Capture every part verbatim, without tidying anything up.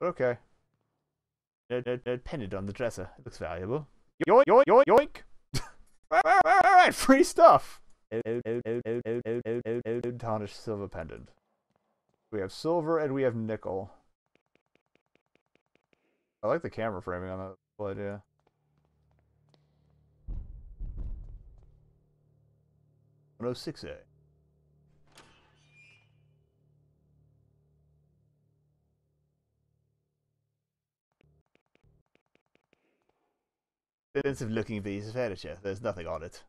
But okay. A, a, a pendant on the dresser. It looks valuable. Yoink, yoink, yoink, yoink! Alright, free stuff! Tarnished silver pendant. We have silver and we have nickel. I like the camera framing on that cool idea. one oh six A. Expensive looking piece of furniture. There's nothing on it.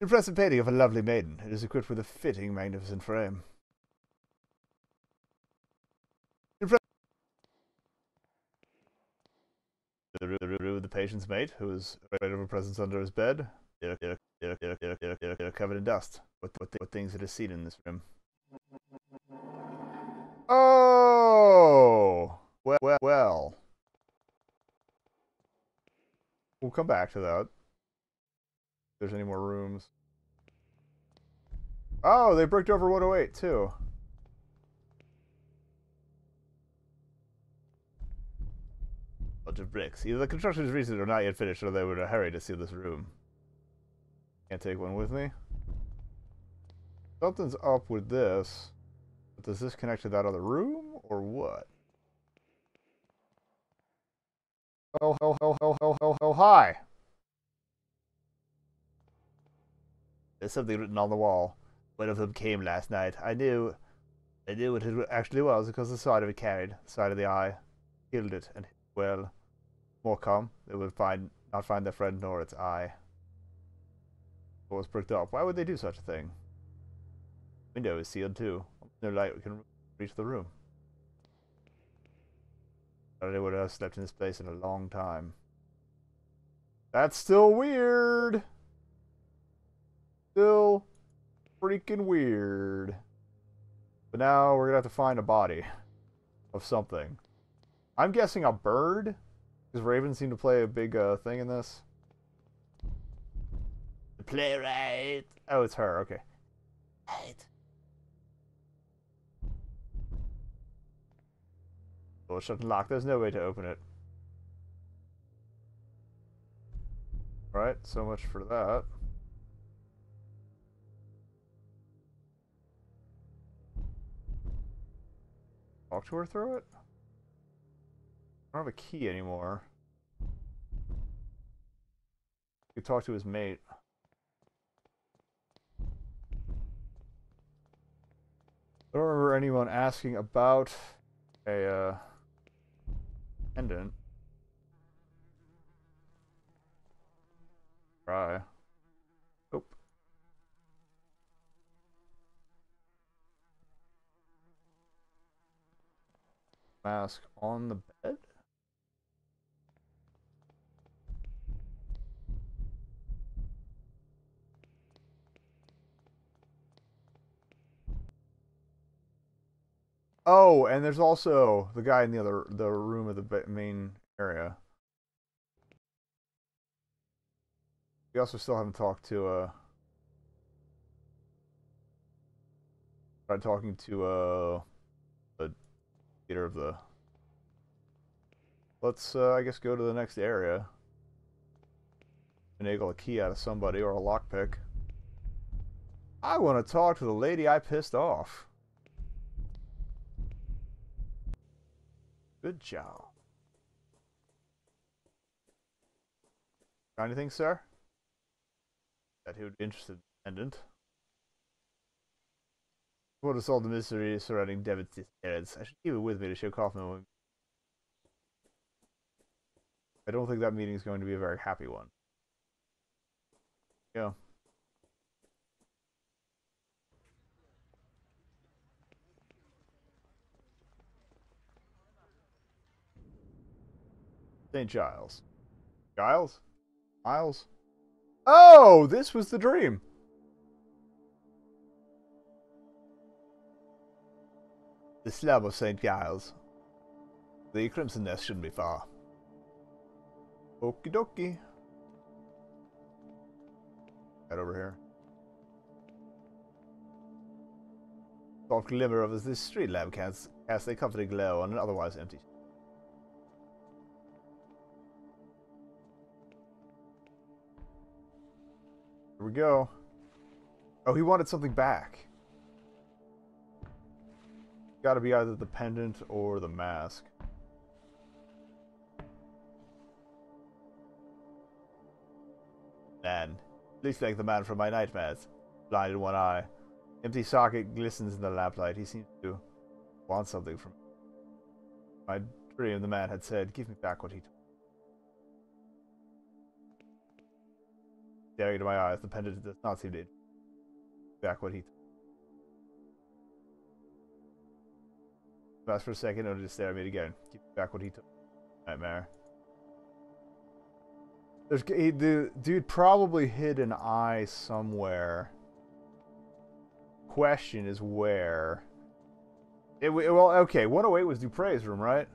Impressive painting of a lovely maiden. It is equipped with a fitting, magnificent frame. The room of the patient's mate, who was afraid of a presence under his bed. They're covered in dust. What, what, what things it has seen in this room? Oh! Well, well, well. We'll come back to that. If there's any more rooms. Oh, they bricked over one oh eight, too. Bunch of bricks. Either the construction is recent or not yet finished, or they were in a hurry to seal this room. Can't take one with me. Something's up with this. But does this connect to that other room, or what? Oh, oh, oh, oh, oh, oh, oh, hi! There's something written on the wall. One of them came last night. I knew... I knew what it actually was because the side of it carried. The side of the eye. Killed it and... Well, more calm. They will find not find their friend nor its eye. It was bricked up. Why would they do such a thing? The window is sealed too. No light we can reach the room. I don't know what else slept in this place in a long time. That's still weird. Still freaking weird. But now we're gonna have to find a body of something. I'm guessing a bird, because ravens seem to play a big uh, thing in this. The playwright. Oh, it's her. Okay. Right. Door shut and locked. There's no way to open it. All right. So much for that. Talk to her through it. I don't have a key anymore. We could talk to his mate. I don't remember anyone asking about a uh, pendant. Try. Oh. Mask on the bed? Oh, and there's also the guy in the other the room of the main area. We also still haven't talked to uh tried talking to uh the leader of the Let's uh, I guess go to the next area. Finagle a key out of somebody or a lockpick. I wanna talk to the lady I pissed off. Good job. Got anything, sir? That he would be interested in the pendant. What is all the mystery surrounding Devin's disappearance? I should keep it with me to show Kaufman. I don't think that meeting is going to be a very happy one. Yeah. Saint Giles. Giles? Miles? Oh, this was the dream. The slum of Saint Giles. The Crimson Nest shouldn't be far. Okie dokie. Head over here. Soft glimmer of this street lamp cast As they cover the glow on an otherwise empty. Here we go. Oh, he wanted something back. Gotta be either the pendant or the mask. Man. Looks like the man from my nightmares. Blind in one eye. Empty socket glistens in the lamplight. He seems to want something from me. My dream, the man had said, give me back what he took. Staring into my eyes, the pendant does not seem to give back what he took. Fast for a second, only to stare at me again. Give me back what he took. Nightmare. There's, he, the dude probably hid an eye somewhere. Question is where. It, it, well, okay, one oh eight was Dupre's room, right?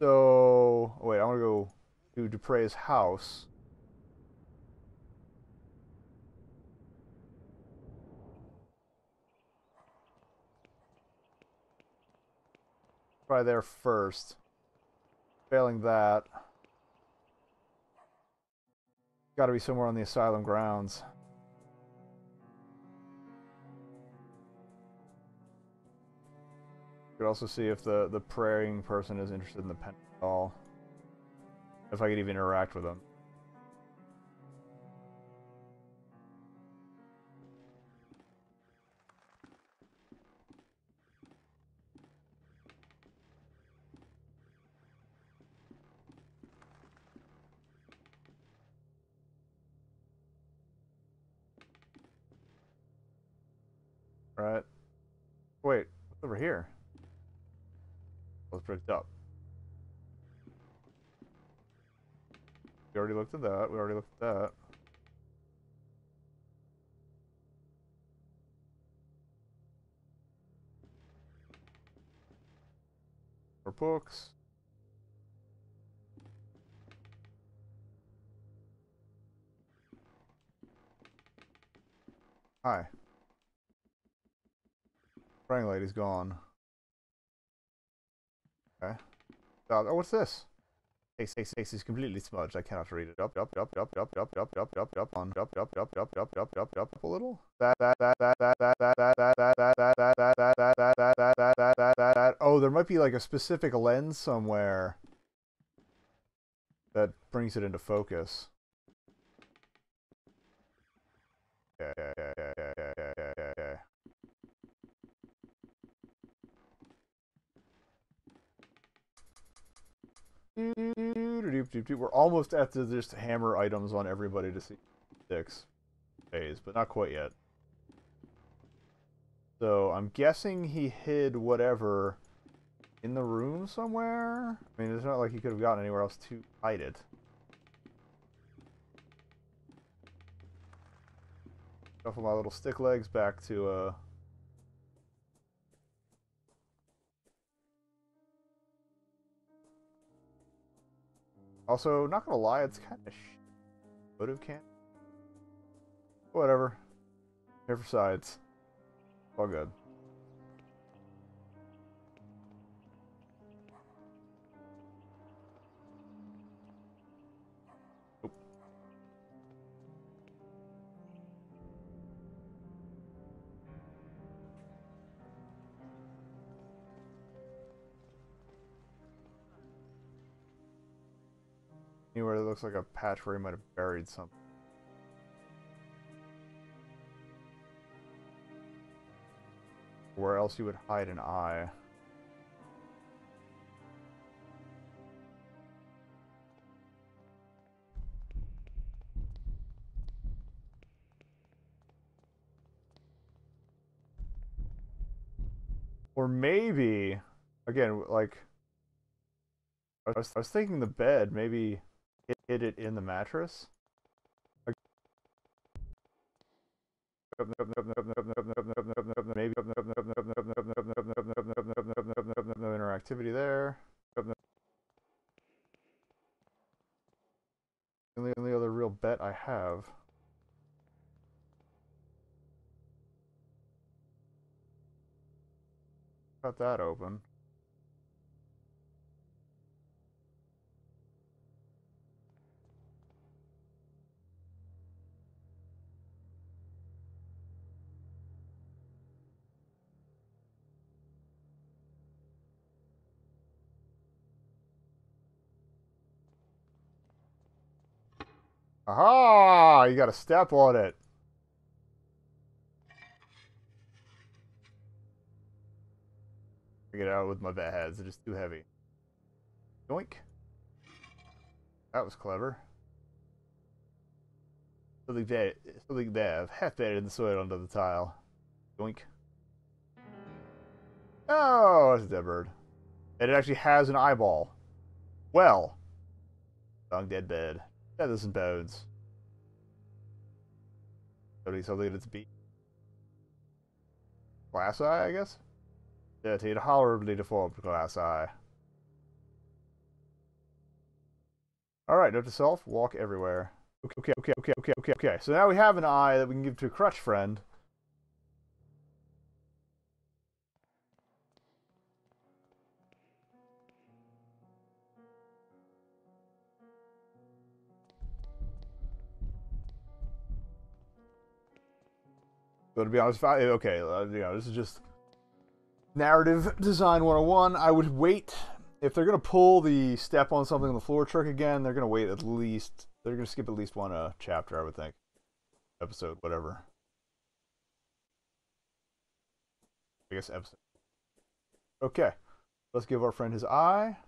So, oh wait, I want to go to Dupre's house. Try there first. Failing that. Gotta be somewhere on the asylum grounds. Could also see if the, the praying person is interested in the pen at all. If I could even interact with them. Right. Wait, what's over here? Let's break it up. We already looked at that. We already looked at that. More books. Hi. Praying lady's gone. Okay. Oh, what's this? X is completely smudged. I cannot read it. Up, up, up, up, up, up, up, up, up, up, on, up, up, up, up, up, up, up, up, a little. Oh, there might be like a specific lens somewhere that brings it into focus. Yeah, yeah, yeah, yeah, yeah, yeah, yeah, yeah, yeah, yeah. We're almost at the just hammer items on everybody to see six days, but not quite yet. So I'm guessing he hid whatever in the room somewhere. I mean, it's not like he could have gotten anywhere else to hide it. Shuffle my little stick legs back to uh also, not gonna lie, it's kind of shit. Motive can't. Whatever. Here for sides. All good. Nope. Anywhere that looks like a patch where he might have buried something. Where else you would hide an eye. Or maybe, again, like, I was, I was thinking the bed, maybe hid it in the mattress. Maybe no interactivity there. The only, only other real bet I have. got that open. Aha! You gotta step on it. Get out with my bat heads. They're just too heavy. Doink. That was clever. Something bad. Something bad. Half bedded the soil under the tile. Doink. Oh, that's a dead bird. And it actually has an eyeball. Well. Long dead bed. Feathers and bones. Something something at its beak. Glass eye, I guess? Dirty and horribly deformed glass eye. Alright, note to self, walk everywhere. Okay, okay, okay, okay, okay, okay, okay. So now we have an eye that we can give to a crutch friend. So to be honest, if I, okay, you know, this is just narrative design one oh one. I would wait. If they're going to pull the step on something on the floor trick again, they're going to wait at least, they're going to skip at least one uh, chapter, I would think. Episode, whatever. I guess episode. Okay. Let's give our friend his eye.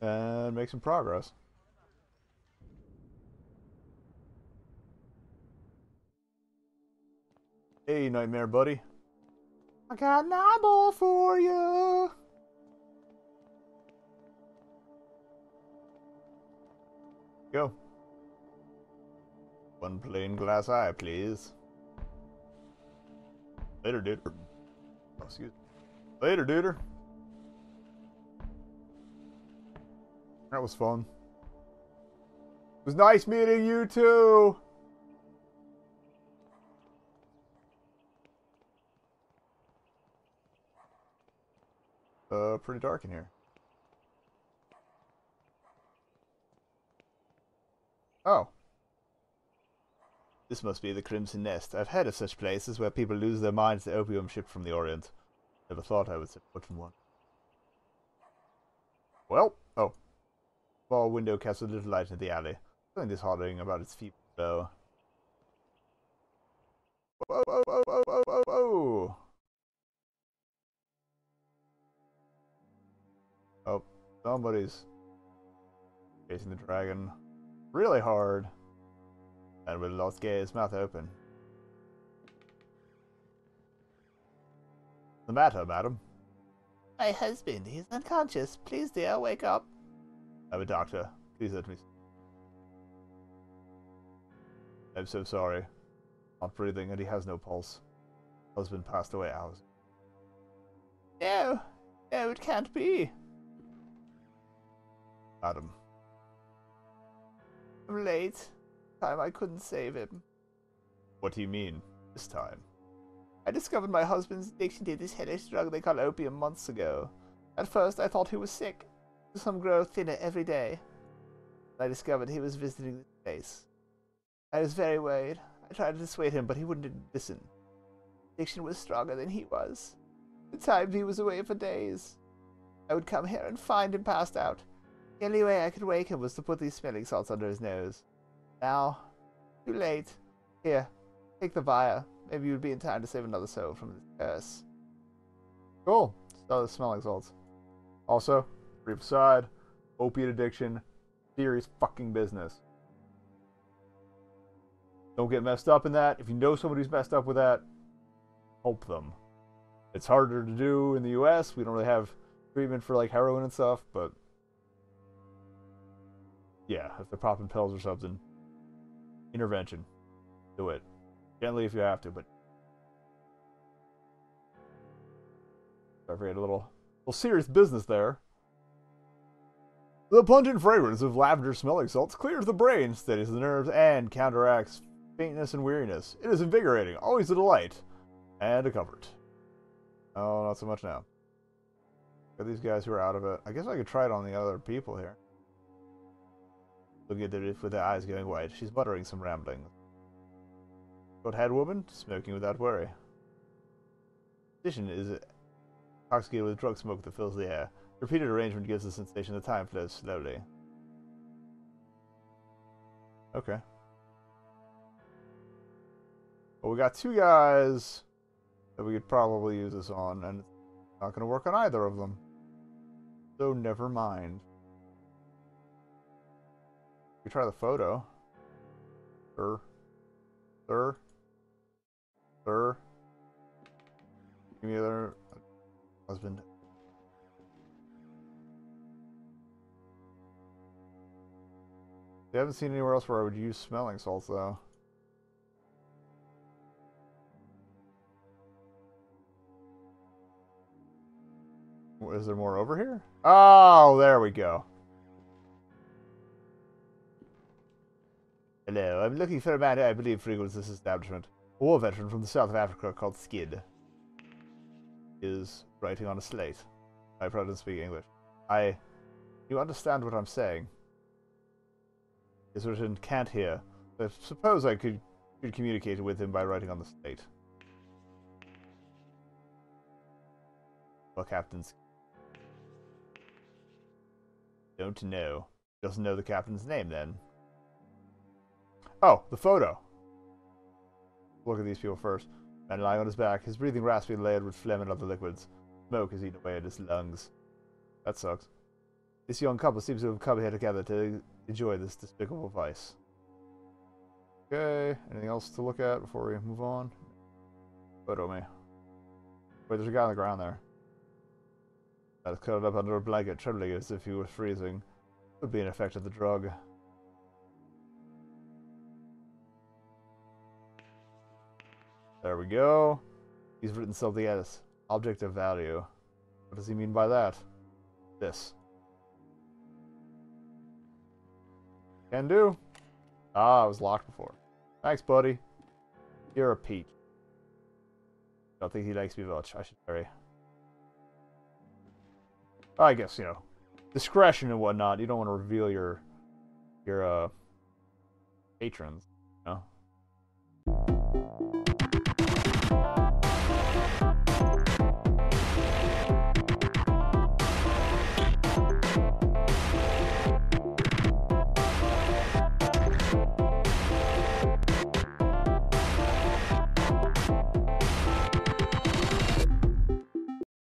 And make some progress. Hey, nightmare buddy. I got an eyeball for you. Go. One plain glass eye, please. Later, dude. Oh, excuse me. Later, dude. That was fun. It was nice meeting you too. Uh, pretty dark in here. Oh. This must be the Crimson Nest. I've heard of such places where people lose their minds to opium shipped from the Orient. Never thought I would set foot in one. Well, oh. Small window casts a little light into the alley. Something disheartening about its feeble glow. Whoa, whoa, whoa, whoa, whoa, whoa, whoa! Oh, somebody's chasing the dragon really hard. And with a lost gaze, mouth open. What's the matter, madam? My husband, he's unconscious. Please, dear, wake up. I'm a doctor. Please let me. I'm so sorry. Not breathing, and he has no pulse. Husband passed away hours ago. No, no, it can't be. Adam. I'm late. This time I couldn't save him. What do you mean, this time? I discovered my husband's addiction to this hellish drug they call opium months ago. At first I thought he was sick. Some grow thinner every day. I discovered he was visiting this place. I was very worried. I tried to dissuade him, but he wouldn't listen. Addiction was stronger than he was. At times he was away for days. I would come here and find him passed out. The only way I could wake him was to put these smelling salts under his nose. Now, too late. Here, take the vial. Maybe you'd be in time to save another soul from this curse. Cool. Start with smelling salts. Also, brief aside, opiate addiction, serious fucking business. Don't get messed up in that. If you know somebody who's messed up with that, help them. It's harder to do in the U S. We don't really have treatment for like heroin and stuff, but yeah, if they're popping pills or something, intervention. Do it. Gently if you have to, but I forget a little, little serious business there. The pungent fragrance of lavender smelling salts clears the brain, steadies the nerves, and counteracts faintness and weariness. It is invigorating, always a delight, and a comfort. Oh, not so much now. Got these guys who are out of it. I guess I could try it on the other people here. Looking at the reef with their eyes going wide, she's muttering some ramblings. Short haired woman, smoking without worry. The condition is intoxicated with drug smoke that fills the air. The repeated arrangement gives the sensation that time flows slowly. Okay. Well, we got two guys that we could probably use this on, and it's not going to work on either of them. So never mind. We try the photo. Sir. Sir. Sir. Give me the other husband. I haven't seen anywhere else where I would use smelling salts, though. Is there more over here? Oh, there we go. Hello, I'm looking for a man who I believe frequents this establishment. A war veteran from the south of Africa called Skid. He is writing on a slate. I probably don't speak English. I... You understand what I'm saying? It's written, can't hear. I suppose I could, could communicate with him by writing on the slate. Well, Captain Skid. Don't know. Doesn't know the captain's name, then. Oh, the photo. Look at these people first. Man lying on his back, his breathing raspy, layered with phlegm and other liquids. Smoke is eaten away at his lungs. That sucks. This young couple seems to have come here together to enjoy this despicable vice. Okay, anything else to look at before we move on? Photo me. Wait, there's a guy on the ground there. That's curled up under a blanket, trembling as if he was freezing. Could be an effect of the drug. There we go. He's written something else. Object of value. What does he mean by that? This. Can do. Ah, I was locked before. Thanks, buddy. You're a peach. Don't think he likes me much. I should hurry. I guess, you know, discretion and whatnot. You don't want to reveal your, your, uh, patrons, you know?